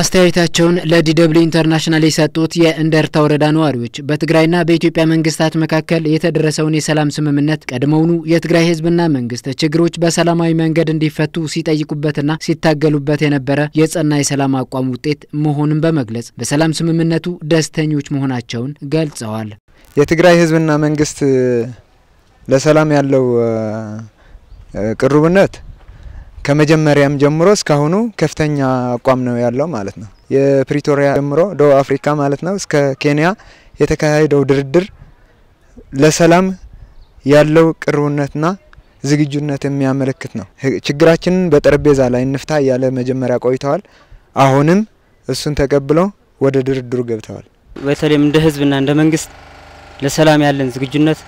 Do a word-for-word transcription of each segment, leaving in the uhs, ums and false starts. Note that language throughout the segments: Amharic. አስተያየታቸውን ለዲደብሊው ኢንተርናሽናል የሰጡት የእንደር ተወረዳኗሪዎች በትግራይና በኢትዮጵያ መንግስታት መካከል የተደረሰውን የሰላም ስምምነት ቀድሞውኑ የትግራይ ህዝብና መንግስት ችግሮች በሰላማዊ መንገድ እንዲፈቱ ሲጠይቁበትና ሲታገሉበት የነበረ የጸና የሰላም አቋም ውጤት መሆኑን በመግለጽ በሰላም ስምምነቱ ደስተኞች መሆናቸውን ገልጸዋል። የትግራይ ህዝብና መንግስት ለሰላም ያለው ቅርቡነት ከመጀመሪያም ጀምሮ እስካሁኑ ከፍተኛ አቋም ነው ያለው ማለት ነው። የፕሪቶሪያ ጀምሮ ደቡብ አፍሪካ ማለት ነው እስከ ኬንያ የተካሄደው ድርድር ለሰላም ያለው ቅርቡነትና ዝግጁነት የሚያመለክት ነው። ችግራችንን በጠረጴዛ ላይ እንፍታ ያለ መጀመሪያ ቆይተዋል። አሁንም እሱን ተቀብለው ወደ ድርድሩ ገብተዋል። በተለይም እንደ ህዝብና እንደ መንግስት ለሰላም ያለን ዝግጁነት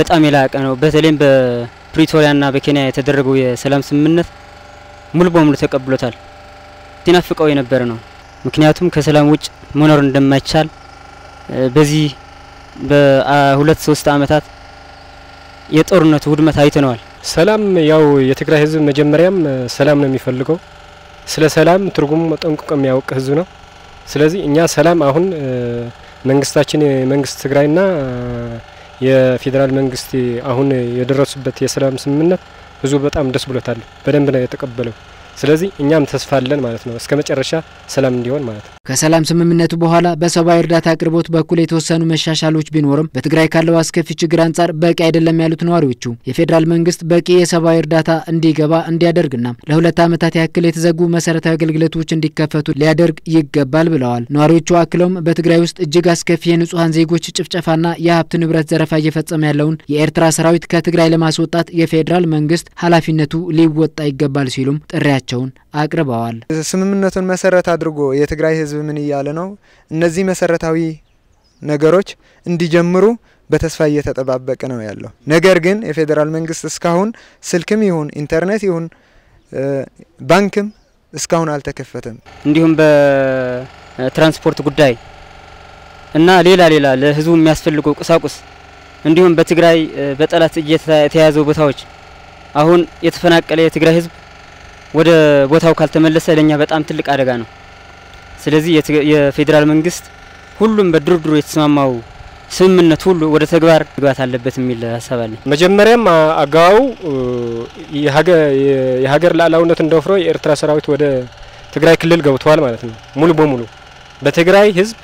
በጣም የላቀ ነው። በተለይም በፕሪቶሪያና በኬንያ የተደረገው የሰላም ስምምነት ሙሉ በሙሉ ተቀብሎታል። ሲናፍቀው የነበረ ነው። ምክንያቱም ከሰላም ውጭ መኖር እንደማይቻል በዚህ በሁለት ሶስት አመታት የጦርነት ውድመት አይተናል። ሰላም ያው የትግራይ ህዝብ መጀመሪያም ሰላም ነው የሚፈልገው። ስለ ሰላም ትርጉም ጠንቅቆ የሚያውቅ ህዝብ ነው። ስለዚህ እኛ ሰላም አሁን መንግስታችን መንግስት ትግራይና የፌደራል መንግስት አሁን የደረሱበት የሰላም ስምምነት ብዙ በጣም ደስ ብሎታል። በደንብ ነው የተቀበለው። ስለዚህ እኛም ተስፋ አለን ማለት ነው እስከመጨረሻ ሰላም እንዲሆን ማለት ነው። ከሰላም ስምምነቱ በኋላ በሰብአዊ እርዳታ አቅርቦት በኩል የተወሰኑ መሻሻሎች ቢኖርም በትግራይ ካለው አስከፊ ችግር አንጻር በቂ አይደለም ያሉት ነዋሪዎቹ የፌደራል መንግስት በቂ የሰብአዊ እርዳታ እንዲገባ እንዲያደርግና ለሁለት አመታት ያክል የተዘጉ መሰረታዊ አገልግሎቶች እንዲከፈቱ ሊያደርግ ይገባል ብለዋል። ነዋሪዎቹ አክለውም በትግራይ ውስጥ እጅግ አስከፊ የንጹሃን ዜጎች ጭፍጨፋና የሀብት ንብረት ዘረፋ እየፈጸመ ያለውን የኤርትራ ሰራዊት ከትግራይ ለማስወጣት የፌደራል መንግስት ኃላፊነቱ ሊወጣ ይገባል ሲሉም ጥሪያቸው ቸውን አቅርበዋል። ስምምነቱን መሰረት አድርጎ የትግራይ ህዝብ ምን ይያለ ነው እነዚህ መሰረታዊ ነገሮች እንዲጀምሩ በተስፋ እየተጠባበቀ ነው ያለው። ነገር ግን የፌደራል መንግስት እስካሁን ስልክም ይሁን ኢንተርኔት ይሁን ባንክም እስካሁን አልተከፈተም። እንዲሁም በትራንስፖርት ጉዳይ እና ሌላ ሌላ ለህዝቡ የሚያስፈልገው ቁሳቁስ እንዲሁም በትግራይ በጠላት እየተያዘው ቦታዎች አሁን የተፈናቀለ የትግራይ ህዝብ ወደ ቦታው ካልተመለሰ ለኛ በጣም ትልቅ አደጋ ነው። ስለዚህ የፌደራል መንግስት ሁሉም በድርድሩ የተስማማው ስምምነት ሁሉ ወደ ተግባር ግባት አለበት የሚል ሐሳብ አለ። መጀመሪያም አጋው የሀገር የሀገር ላላውነት እንደወፍሮ የኤርትራ ሰራዊት ወደ ትግራይ ክልል ገብቷል ማለት ነው። ሙሉ በሙሉ በትግራይ ህዝብ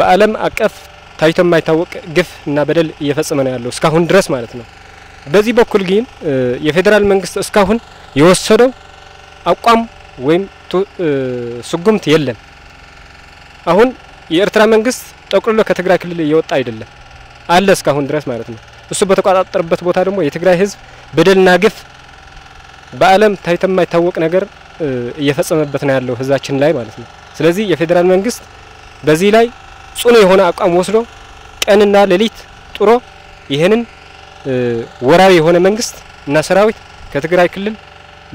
በአለም አቀፍ ታይቶ የማይታወቅ ግፍና በደል እየፈጸመ ነው ያለው እስካሁን ድረስ ማለት ነው። በዚህ በኩል ግን የፌደራል መንግስት እስካሁን የወሰደው አቋም ወይም ሱጉምት የለም። አሁን የኤርትራ መንግስት ጠቅልሎ ከትግራይ ክልል እየወጣ አይደለም አለ እስካሁን ድረስ ማለት ነው። እሱ በተቋጣጠረበት ቦታ ደግሞ የትግራይ ህዝብ በደልና ግፍ በአለም ታይቶ የማይታወቅ ነገር እየፈጸመበት ነው ያለው ህዝባችን ላይ ማለት ነው። ስለዚህ የፌደራል መንግስት በዚህ ላይ ጽኑ የሆነ አቋም ወስዶ ቀንና ሌሊት ጥሮ ይሄንን ወራዊ የሆነ መንግስት እና ሰራዊት ከትግራይ ክልል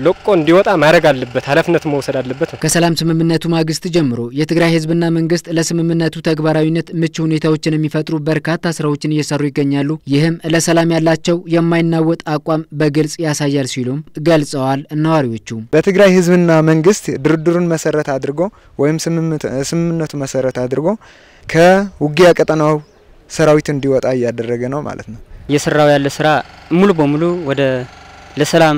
ለቆ እንዲወጣ ማድረግ አለበት፣ ኃላፊነት መውሰድ አለበት። ከሰላም ስምምነቱ ማግስት ጀምሮ የትግራይ ህዝብና መንግስት ለስምምነቱ ተግባራዊነት ምቹ ሁኔታዎችን የሚፈጥሩ በርካታ ስራዎችን እየሰሩ ይገኛሉ። ይህም ለሰላም ያላቸው የማይናወጥ አቋም በግልጽ ያሳያል ሲሉም ገልጸዋል ነዋሪዎቹ። በትግራይ ህዝብና መንግስት ድርድሩን መሰረት አድርጎ ወይም ስምምነቱ መሰረት አድርጎ ከውጊያ ቀጠናው ሰራዊት እንዲወጣ ያደረገ ነው ማለት ነው። የሰራው ያለ ስራ ሙሉ በሙሉ ወደ ለሰላም